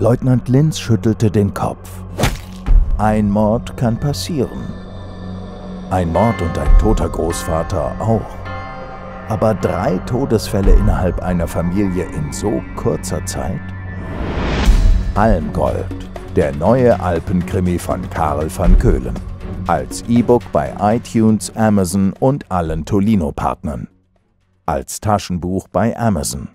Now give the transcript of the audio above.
Leutnant Linz schüttelte den Kopf. Ein Mord kann passieren. Ein Mord und ein toter Großvater auch. Aber 3 Todesfälle innerhalb einer Familie in so kurzer Zeit? Almgold, der neue Alpenkrimi von Karl van Köhlen. Als E-Book bei iTunes, Amazon und allen Tolino-Partnern. Als Taschenbuch bei Amazon.